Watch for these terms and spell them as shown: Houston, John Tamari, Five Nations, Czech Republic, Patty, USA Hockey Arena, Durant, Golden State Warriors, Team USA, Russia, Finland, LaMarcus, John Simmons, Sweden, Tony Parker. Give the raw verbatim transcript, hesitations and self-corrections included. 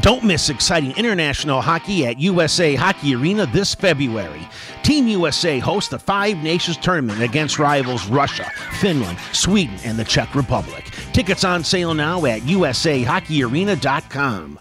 Don't miss exciting international hockey at U S A Hockey Arena this February. Team U S A hosts the Five Nations tournament against rivals Russia, Finland, Sweden, and the Czech Republic. Tickets on sale now at U S A hockey arena dot com.